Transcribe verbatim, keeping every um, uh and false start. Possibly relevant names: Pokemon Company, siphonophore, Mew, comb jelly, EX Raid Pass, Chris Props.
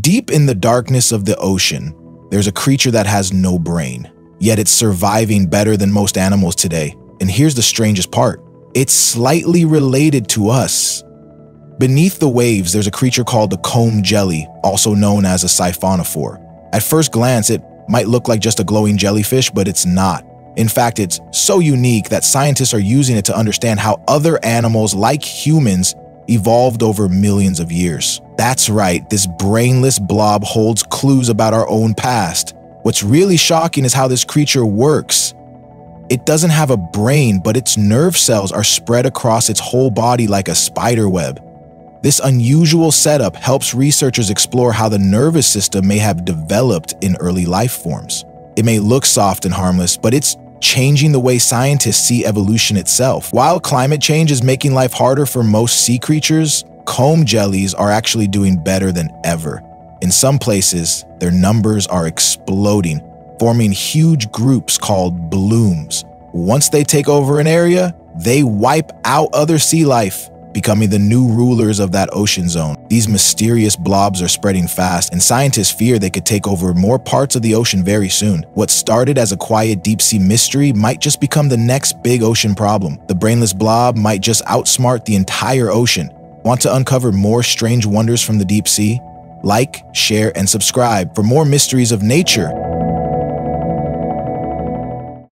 Deep in the darkness of the ocean, there's a creature that has no brain, yet it's surviving better than most animals today. And here's the strangest part. It's slightly related to us. Beneath the waves, there's a creature called the comb jelly, also known as a siphonophore. At first glance, it might look like just a glowing jellyfish, but it's not. In fact, it's so unique that scientists are using it to understand how other animals, like humans, evolved over millions of years. That's right, this brainless blob holds clues about our own past. What's really shocking is how this creature works. It doesn't have a brain, but its nerve cells are spread across its whole body like a spider web. This unusual setup helps researchers explore how the nervous system may have developed in early life forms. It may look soft and harmless, but it's changing the way scientists see evolution itself. While climate change is making life harder for most sea creatures, comb jellies are actually doing better than ever. In some places, their numbers are exploding, forming huge groups called blooms. Once they take over an area, they wipe out other sea life, becoming the new rulers of that ocean zone. These mysterious blobs are spreading fast, and scientists fear they could take over more parts of the ocean very soon. What started as a quiet deep-sea mystery might just become the next big ocean problem. The brainless blob might just outsmart the entire ocean. Want to uncover more strange wonders from the deep sea? Like, share, and subscribe for more mysteries of nature.